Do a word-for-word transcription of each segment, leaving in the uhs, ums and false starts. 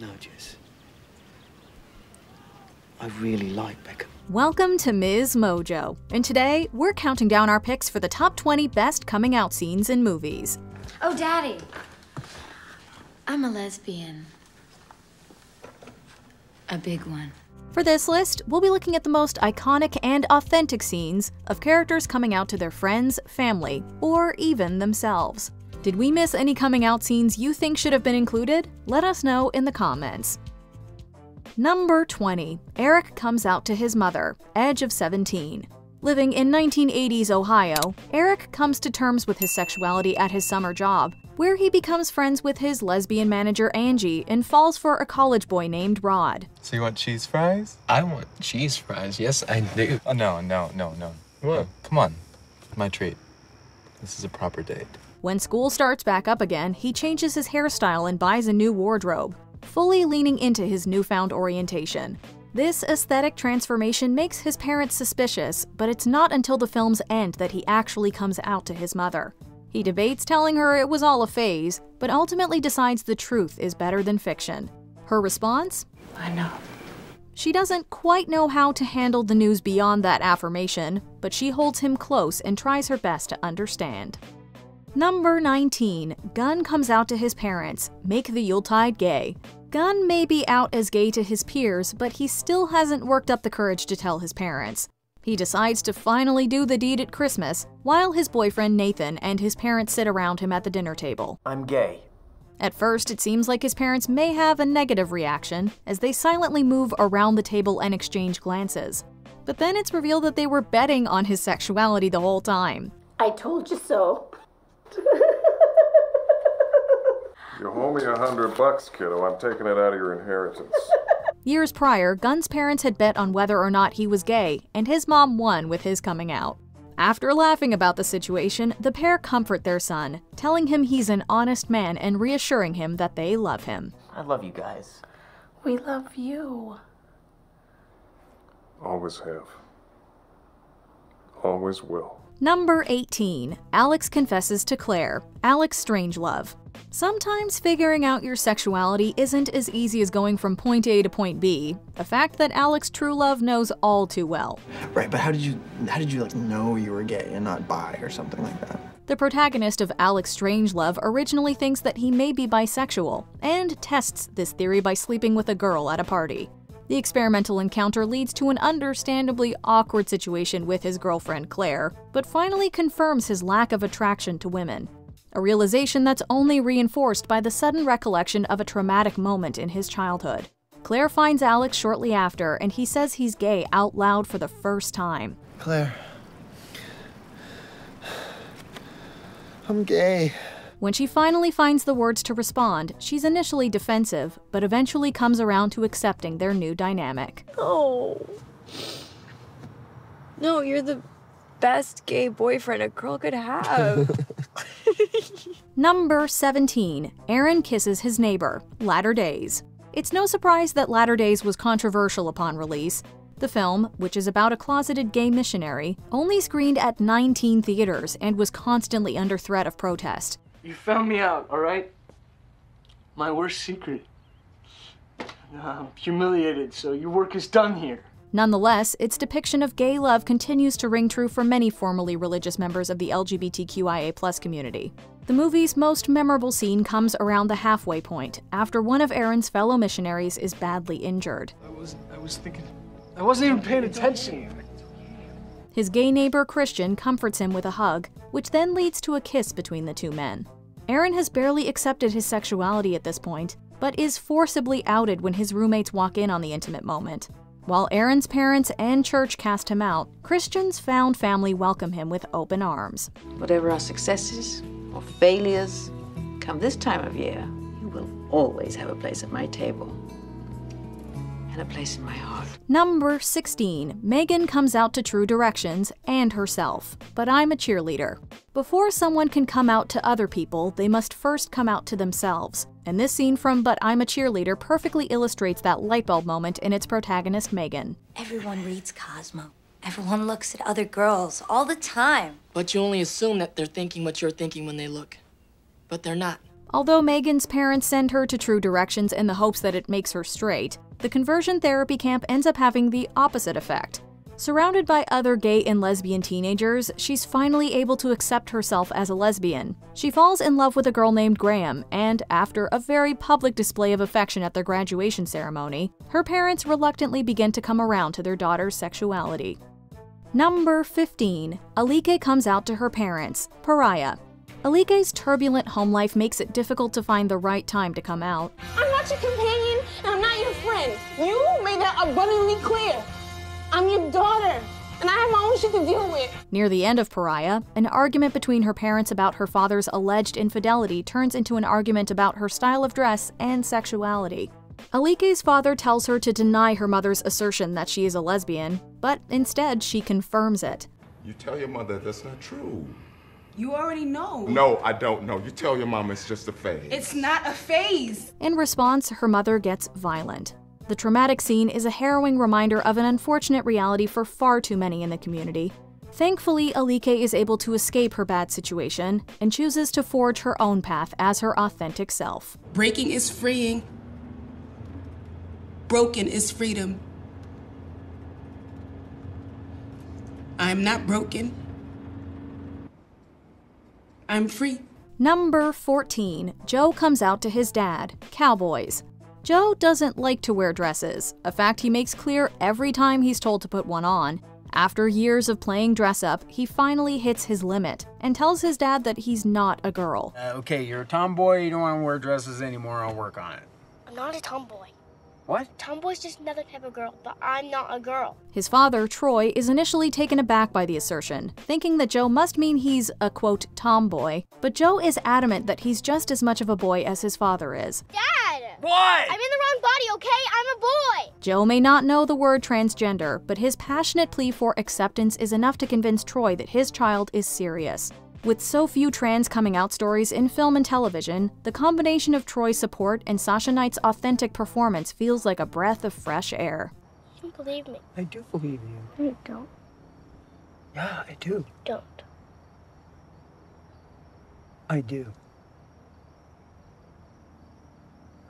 nudges. I really like Beckham. Welcome to Miz Mojo, and today we're counting down our picks for the top twenty best coming out scenes in movies. Oh, Daddy, I'm a lesbian. A big one. For this list, we'll be looking at the most iconic and authentic scenes of characters coming out to their friends, family, or even themselves. Did we miss any coming out scenes you think should have been included? Let us know in the comments. Number twenty. Eric comes out to his mother, Edge of Seventeen. Living in nineteen eighties Ohio, Eric comes to terms with his sexuality at his summer job, where he becomes friends with his lesbian manager Angie and falls for a college boy named Rod. So you want cheese fries? I want cheese fries, yes I do. Oh, no, no, no, no. What? Come on, my treat. This is a proper date. When school starts back up again, he changes his hairstyle and buys a new wardrobe, fully leaning into his newfound orientation. This aesthetic transformation makes his parents suspicious, but it's not until the film's end that he actually comes out to his mother. He debates telling her it was all a phase, but ultimately decides the truth is better than fiction. Her response? I know. She doesn't quite know how to handle the news beyond that affirmation, but she holds him close and tries her best to understand. Number nineteen. Gunn comes out to his parents, Make the Yuletide Gay. Gunn may be out as gay to his peers, but he still hasn't worked up the courage to tell his parents. He decides to finally do the deed at Christmas, while his boyfriend Nathan and his parents sit around him at the dinner table. I'm gay. At first, it seems like his parents may have a negative reaction, as they silently move around the table and exchange glances. But then it's revealed that they were betting on his sexuality the whole time. I told you so. You owe me a hundred bucks, kiddo. I'm taking it out of your inheritance. Years prior, Gunn's parents had bet on whether or not he was gay, and his mom won with his coming out. After laughing about the situation, the pair comfort their son, telling him he's an honest man and reassuring him that they love him. I love you guys. We love you. Always have. Always will. Number eighteen. Alex confesses to Claire, Alex Strangelove. Sometimes figuring out your sexuality isn't as easy as going from point A to point B, a fact that Alex Truelove knows all too well. Right, but how did you how did you like know you were gay and not bi or something like that? The protagonist of Alex Strangelove originally thinks that he may be bisexual and tests this theory by sleeping with a girl at a party. The experimental encounter leads to an understandably awkward situation with his girlfriend Claire, but finally confirms his lack of attraction to women. A realization that's only reinforced by the sudden recollection of a traumatic moment in his childhood. Claire finds Alex shortly after, and he says he's gay out loud for the first time. Claire, I'm gay. When she finally finds the words to respond, she's initially defensive, but eventually comes around to accepting their new dynamic. Oh. No, you're the best gay boyfriend a girl could have. Number seventeen. Aaron kisses his neighbor, Latter Days. It's no surprise that Latter Days was controversial upon release. The film, which is about a closeted gay missionary, only screened at nineteen theaters and was constantly under threat of protest. You found me out, all right? My worst secret. I'm humiliated, so your work is done here. Nonetheless, its depiction of gay love continues to ring true for many formerly religious members of the L G B T Q I A plus community. The movie's most memorable scene comes around the halfway point, after one of Aaron's fellow missionaries is badly injured. I wasn't, I was thinking, I wasn't even paying attention. His gay neighbor Christian comforts him with a hug, which then leads to a kiss between the two men. Aaron has barely accepted his sexuality at this point, but is forcibly outed when his roommates walk in on the intimate moment. While Aaron's parents and church cast him out, Christian's found family welcome him with open arms. Whatever our successes or failures, come this time of year, you will always have a place at my table and a place in my heart. Number sixteen. Megan comes out to True Directions and herself, But I'm a Cheerleader. Before someone can come out to other people, they must first come out to themselves. And this scene from But I'm a Cheerleader perfectly illustrates that lightbulb moment in its protagonist, Megan. Everyone reads Cosmo. Everyone looks at other girls all the time. But you only assume that they're thinking what you're thinking when they look. But they're not. Although Megan's parents send her to True Directions in the hopes that it makes her straight, the conversion therapy camp ends up having the opposite effect. Surrounded by other gay and lesbian teenagers, she's finally able to accept herself as a lesbian. She falls in love with a girl named Graham, and after a very public display of affection at their graduation ceremony, her parents reluctantly begin to come around to their daughter's sexuality. Number fifteen. Alike comes out to her parents, Pariah. Alike's turbulent home life makes it difficult to find the right time to come out. I'm not your companion, and I'm not your friend. You made that abundantly clear. I'm your daughter, and I have my own shit to deal with. Near the end of Pariah, an argument between her parents about her father's alleged infidelity turns into an argument about her style of dress and sexuality. Alike's father tells her to deny her mother's assertion that she is a lesbian, but instead she confirms it. You tell your mother that's not true. You already know. No, I don't know. You tell your mom it's just a phase. It's not a phase. In response, her mother gets violent. The traumatic scene is a harrowing reminder of an unfortunate reality for far too many in the community. Thankfully, Alike is able to escape her bad situation and chooses to forge her own path as her authentic self. Breaking is freeing. Broken is freedom. I am not broken. I'm free. Number fourteen. Joe comes out to his dad, Cowboys. Joe doesn't like to wear dresses, a fact he makes clear every time he's told to put one on. After years of playing dress-up, he finally hits his limit and tells his dad that he's not a girl. Uh, okay, you're a tomboy, you don't want to wear dresses anymore, I'll work on it. I'm not a tomboy. What? Tomboy's just another type of girl, but I'm not a girl. His father, Troy, is initially taken aback by the assertion, thinking that Joe must mean he's a, quote, tomboy, but Joe is adamant that he's just as much of a boy as his father is. Dad! What? I'm in the wrong body, okay? I'm a boy! Joe may not know the word transgender, but his passionate plea for acceptance is enough to convince Troy that his child is serious. With so few trans coming out stories in film and television, the combination of Troy's support and Sasha Knight's authentic performance feels like a breath of fresh air. You don't believe me. I do believe you. No, you don't. Yeah, I do. You don't. I do.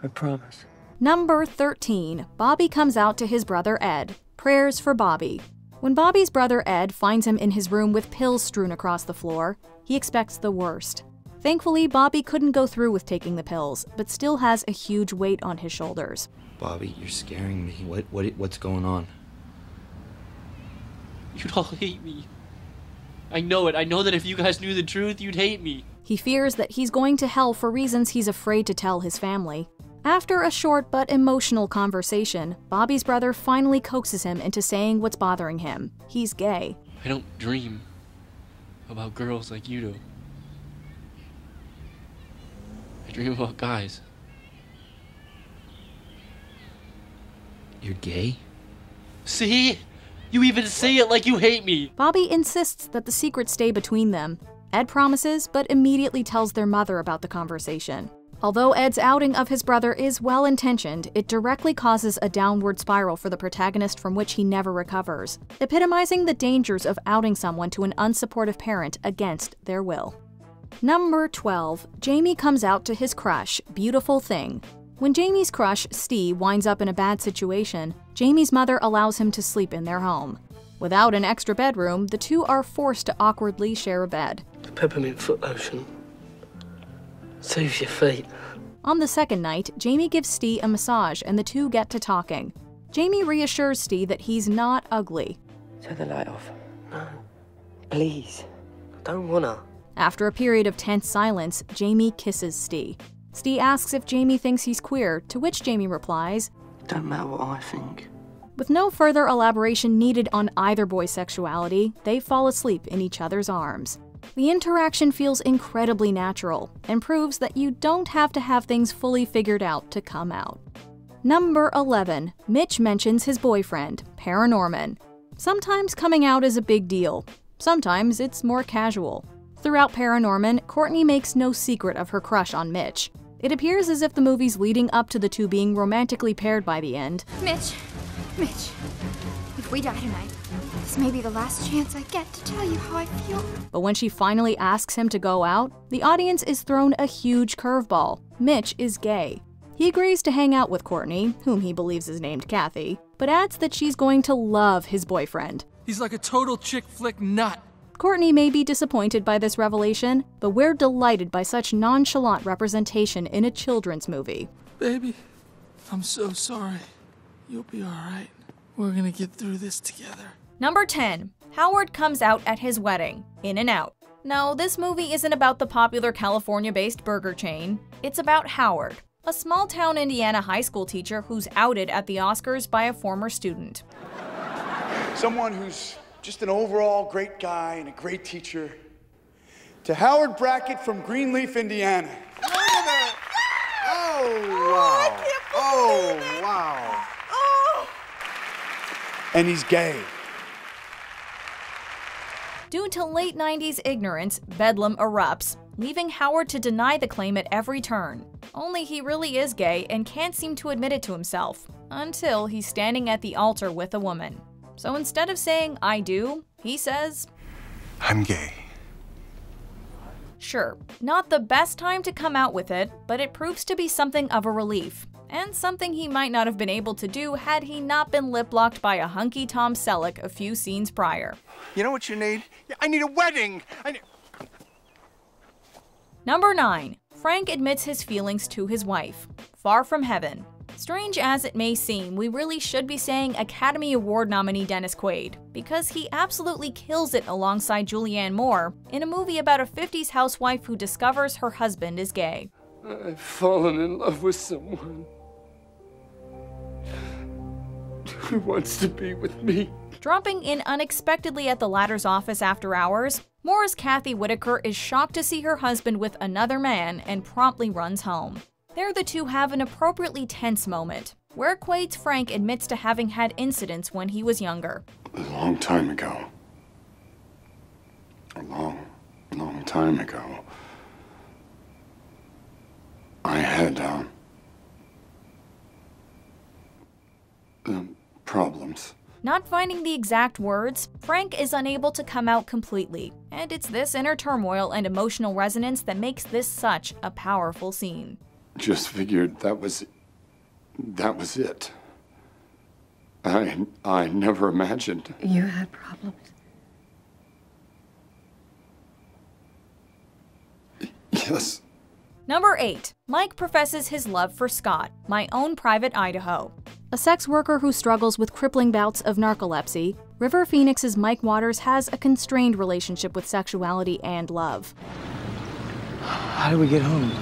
I promise. Number thirteen. Bobby comes out to his brother Ed. Prayers for Bobby. When Bobby's brother Ed finds him in his room with pills strewn across the floor, he expects the worst. Thankfully, Bobby couldn't go through with taking the pills, but still has a huge weight on his shoulders. Bobby, you're scaring me. What, what, what's going on? You'd all hate me. I know it. I know that if you guys knew the truth, you'd hate me. He fears that he's going to hell for reasons he's afraid to tell his family. After a short but emotional conversation, Bobby's brother finally coaxes him into saying what's bothering him. He's gay. I don't dream about girls like you do. I dream about guys. You're gay? See? You even say it like you hate me! Bobby insists that the secrets stay between them. Ed promises, but immediately tells their mother about the conversation. Although Ed's outing of his brother is well-intentioned, it directly causes a downward spiral for the protagonist from which he never recovers, epitomizing the dangers of outing someone to an unsupportive parent against their will. Number twelve. Jamie comes out to his crush, Beautiful Thing. When Jamie's crush, Stee, winds up in a bad situation, Jamie's mother allows him to sleep in their home. Without an extra bedroom, the two are forced to awkwardly share a bed. The peppermint foot lotion. Save your feet. On the second night, Jamie gives Stee a massage and the two get to talking. Jamie reassures Stee that he's not ugly. Turn the light off. No. Please. I don't wanna. After a period of tense silence, Jamie kisses Stee. Stee asks if Jamie thinks he's queer, to which Jamie replies, "Don't matter what I think." With no further elaboration needed on either boy's sexuality, they fall asleep in each other's arms. The interaction feels incredibly natural and proves that you don't have to have things fully figured out to come out. Number eleven. Mitch mentions his boyfriend, Paranorman. Sometimes coming out is a big deal. Sometimes it's more casual. Throughout Paranorman, Courtney makes no secret of her crush on Mitch. It appears as if the movie's leading up to the two being romantically paired by the end. Mitch, Mitch, if If we die tonight, this may be the last chance I get to tell you how I feel. But when she finally asks him to go out, the audience is thrown a huge curveball. Mitch is gay. He agrees to hang out with Courtney, whom he believes is named Kathy, but adds that she's going to love his boyfriend. He's like a total chick flick nut. Courtney may be disappointed by this revelation, but we're delighted by such nonchalant representation in a children's movie. Baby, I'm so sorry. You'll be all right. We're gonna get through this together. Number ten. Howard comes out at his wedding. In and Out. No, this movie isn't about the popular California-based burger chain. It's about Howard, a small-town Indiana high school teacher who's outed at the Oscars by a former student. Someone who's just an overall great guy and a great teacher. To Howard Brackett from Greenleaf, Indiana. Wait a minute. Oh, wow. I can't believe it. Oh, wow. Oh. And he's gay. Due to late nineties ignorance, bedlam erupts, leaving Howard to deny the claim at every turn. Only he really is gay and can't seem to admit it to himself, until he's standing at the altar with a woman. So instead of saying, "I do," he says, "I'm gay." Sure, not the best time to come out with it, but it proves to be something of a relief, and something he might not have been able to do had he not been lip-locked by a hunky Tom Selleck a few scenes prior. You know what you need? I need a wedding! I need... Number nine. Frank admits his feelings to his wife. Far from Heaven. Strange as it may seem, we really should be saying Academy Award nominee Dennis Quaid, because he absolutely kills it alongside Julianne Moore in a movie about a fifties housewife who discovers her husband is gay. I've fallen in love with someone who wants to be with me. Dropping in unexpectedly at the latter's office after hours, Moore's Kathy Whittaker is shocked to see her husband with another man and promptly runs home. There the two have an appropriately tense moment, where Quaid's Frank admits to having had incidents when he was younger. A long time ago, a long, long time ago, I had, um, um problems. Not finding the exact words, Frank is unable to come out completely, and it's this inner turmoil and emotional resonance that makes this such a powerful scene. Just figured that was, that was it. I, I never imagined. You had problems. Yes. Number eight. Mike professes his love for Scott, My Own Private Idaho. A sex worker who struggles with crippling bouts of narcolepsy, River Phoenix's Mike Waters has a constrained relationship with sexuality and love. How do we get home?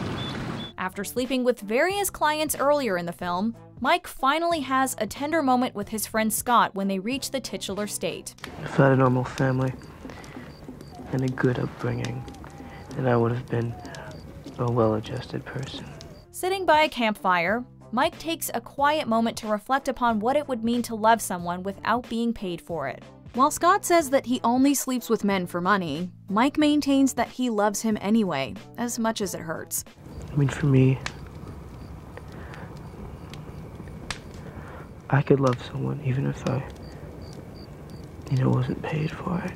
After sleeping with various clients earlier in the film, Mike finally has a tender moment with his friend Scott when they reach the titular state. If I had a normal family and a good upbringing, then I would have been a well-adjusted person. Sitting by a campfire, Mike takes a quiet moment to reflect upon what it would mean to love someone without being paid for it. While Scott says that he only sleeps with men for money, Mike maintains that he loves him anyway, as much as it hurts. I mean, for me, I could love someone even if I, you know, wasn't paid for it.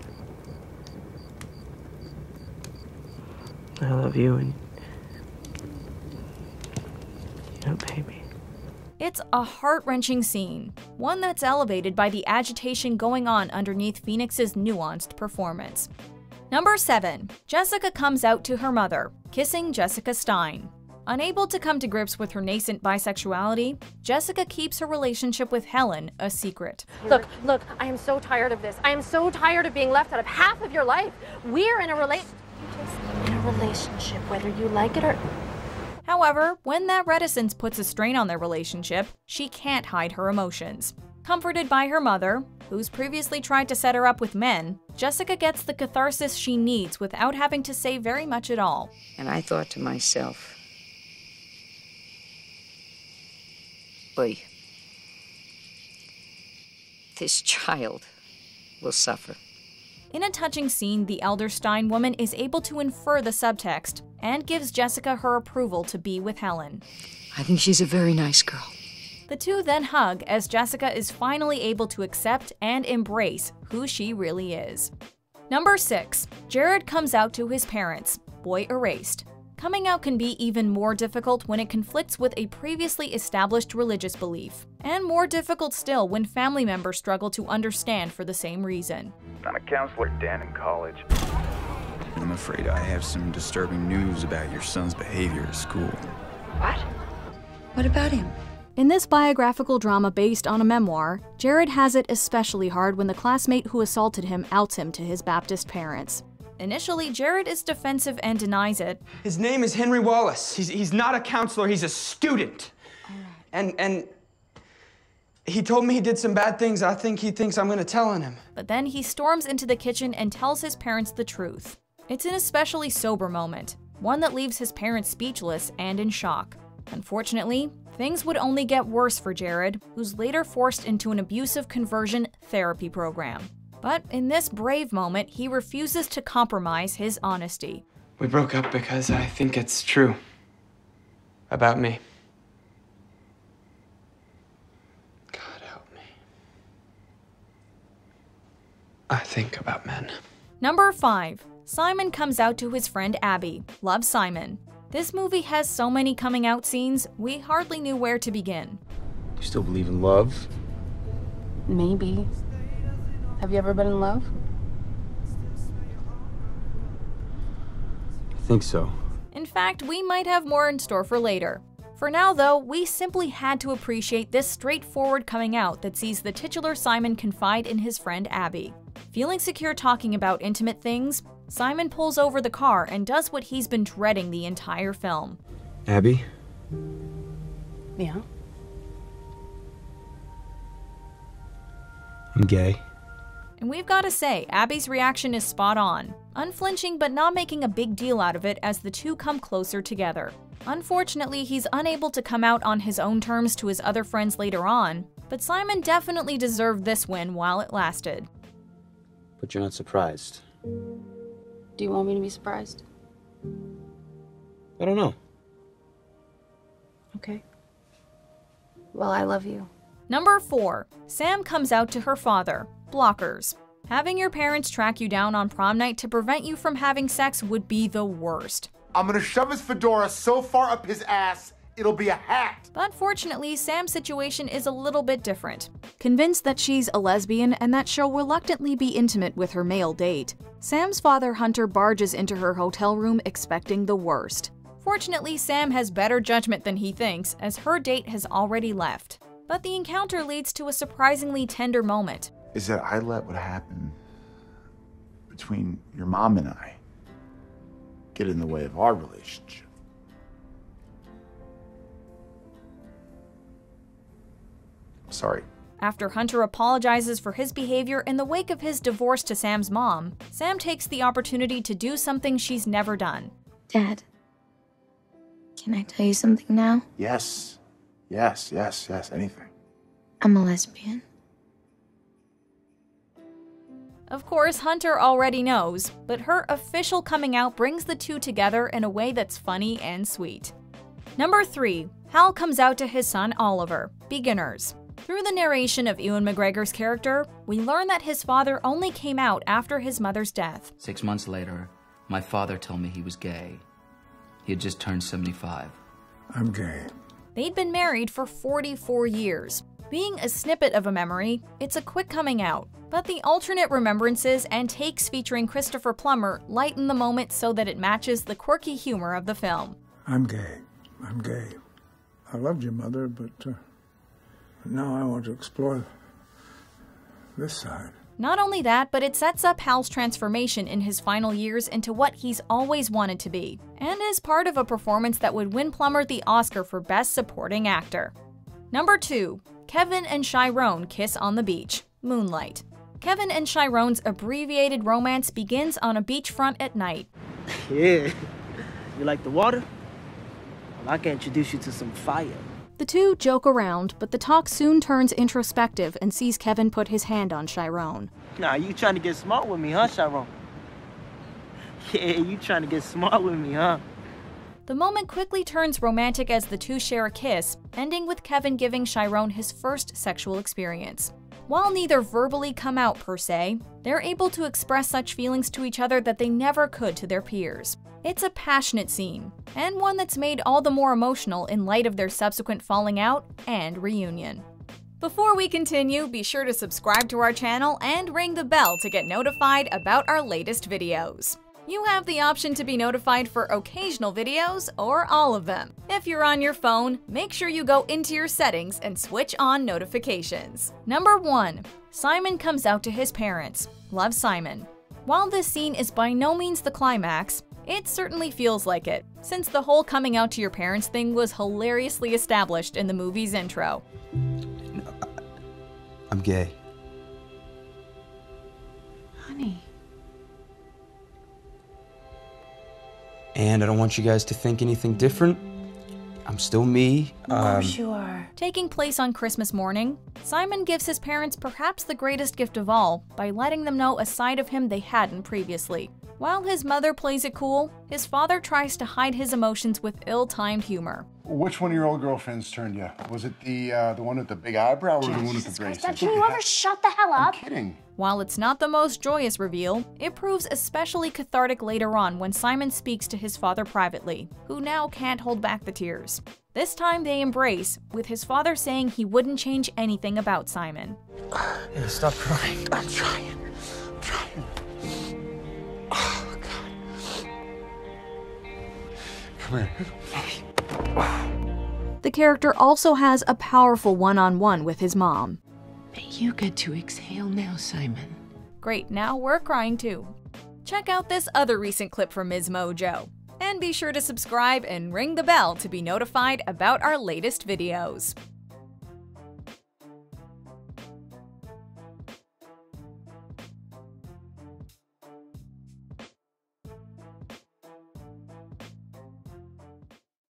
I love you and you don't pay me. It's a heart-wrenching scene, one that's elevated by the agitation going on underneath Phoenix's nuanced performance. Number seven. Jessica comes out to her mother, Kissing Jessica Stein. Unable to come to grips with her nascent bisexuality, Jessica keeps her relationship with Helen a secret. Look, look, I am so tired of this. I am so tired of being left out of half of your life. We're in a rela- in a relationship, whether you like it or... However, when that reticence puts a strain on their relationship, she can't hide her emotions. Comforted by her mother, who's previously tried to set her up with men, Jessica gets the catharsis she needs without having to say very much at all. And I thought to myself, boy, this child will suffer. In a touching scene, the elder Stein woman is able to infer the subtext and gives Jessica her approval to be with Helen. I think she's a very nice girl. The two then hug as Jessica is finally able to accept and embrace who she really is. Number six. Jared comes out to his parents, Boy Erased. Coming out can be even more difficult when it conflicts with a previously established religious belief, and more difficult still when family members struggle to understand for the same reason. I'm a counselor, Dan, in college. I'm afraid I have some disturbing news about your son's behavior at school. What? What about him? In this biographical drama based on a memoir, Jared has it especially hard when the classmate who assaulted him outs him to his Baptist parents. Initially, Jared is defensive and denies it. His name is Henry Wallace. He's, he's not a counselor, he's a student. All right. And, and he told me he did some bad things. I think he thinks I'm gonna tell on him. But then he storms into the kitchen and tells his parents the truth. It's an especially sober moment, one that leaves his parents speechless and in shock. Unfortunately, things would only get worse for Jared, who's later forced into an abusive conversion therapy program. But in this brave moment, he refuses to compromise his honesty. We broke up because I think it's true about me. God help me. I think about men. Number five. Simon comes out to his friend Abby. Love, Simon. This movie has so many coming out scenes, we hardly knew where to begin. You still believe in love? Maybe. Have you ever been in love? I think so. In fact, we might have more in store for later. For now, though, we simply had to appreciate this straightforward coming out that sees the titular Simon confide in his friend Abby. Feeling secure talking about intimate things, Simon pulls over the car and does what he's been dreading the entire film. Abby? Yeah? I'm gay. And we've got to say, Abby's reaction is spot on, unflinching but not making a big deal out of it as the two come closer together. Unfortunately, he's unable to come out on his own terms to his other friends later on, but Simon definitely deserved this win while it lasted. But you're not surprised. Do you want me to be surprised? I don't know. Okay. Well, I love you. Number four. Sam comes out to her father. Blockers. Having your parents track you down on prom night to prevent you from having sex would be the worst. I'm gonna shove his fedora so far up his ass, it'll be a hat. But fortunately, Sam's situation is a little bit different. Convinced that she's a lesbian and that she'll reluctantly be intimate with her male date, Sam's father, Hunter, barges into her hotel room expecting the worst. Fortunately, Sam has better judgment than he thinks, as her date has already left. But the encounter leads to a surprisingly tender moment. Is that I let what happened between your mom and I get in the way of our relationship. I'm sorry. After Hunter apologizes for his behavior in the wake of his divorce to Sam's mom, Sam takes the opportunity to do something she's never done. Dad, can I tell you something now? Yes, yes, yes, yes, anything. I'm a lesbian. Of course, Hunter already knows, but her official coming out brings the two together in a way that's funny and sweet. Number three. Hal comes out to his son Oliver. Beginners. Through the narration of Ewan McGregor's character, we learn that his father only came out after his mother's death. Six months later, my father told me he was gay. He had just turned seventy-five. I'm gay. They'd been married for forty-four years. Being a snippet of a memory, it's a quick coming out, but the alternate remembrances and takes featuring Christopher Plummer lighten the moment so that it matches the quirky humor of the film. I'm gay. I'm gay. I loved your mother, but uh, now I want to explore this side. Not only that, but it sets up Hal's transformation in his final years into what he's always wanted to be, and is part of a performance that would win Plummer the Oscar for Best Supporting Actor. Number two. Kevin and Chiron kiss on the beach. Moonlight. Kevin and Chiron's abbreviated romance begins on a beachfront at night. Yeah, you like the water? Well, I can introduce you to some fire. The two joke around, but the talk soon turns introspective and sees Kevin put his hand on Chiron. Nah, you trying to get smart with me, huh, Chiron? Yeah, you trying to get smart with me, huh? The moment quickly turns romantic as the two share a kiss, ending with Kevin giving Chiron his first sexual experience. While neither verbally come out per se, they're able to express such feelings to each other that they never could to their peers. It's a passionate scene, and one that's made all the more emotional in light of their subsequent falling out and reunion. Before we continue, be sure to subscribe to our channel and ring the bell to get notified about our latest videos. You have the option to be notified for occasional videos or all of them. If you're on your phone, make sure you go into your settings and switch on notifications. Number one. Simon comes out to his parents. Love, Simon. While this scene is by no means the climax, it certainly feels like it, since the whole coming out to your parents thing was hilariously established in the movie's intro. I'm gay. Honey. And I don't want you guys to think anything different. I'm still me. Of course um, you are. Taking place on Christmas morning, Simon gives his parents perhaps the greatest gift of all by letting them know a side of him they hadn't previously. While his mother plays it cool, his father tries to hide his emotions with ill-timed humor. Which one of your old girlfriends turned you? Was it the uh, the one with the big eyebrow or Jesus the one with the braces? Christ, can you ever shut the hell up? I'm kidding. While it's not the most joyous reveal, it proves especially cathartic later on when Simon speaks to his father privately, who now can't hold back the tears. This time they embrace, with his father saying he wouldn't change anything about Simon. Hey, stop crying. I'm trying. I'm trying. Oh, God. Come here. The character also has a powerful one-on-one with his mom. But you get to exhale now, Simon. Great, now we're crying too. Check out this other recent clip from Miz Mojo. And be sure to subscribe and ring the bell to be notified about our latest videos.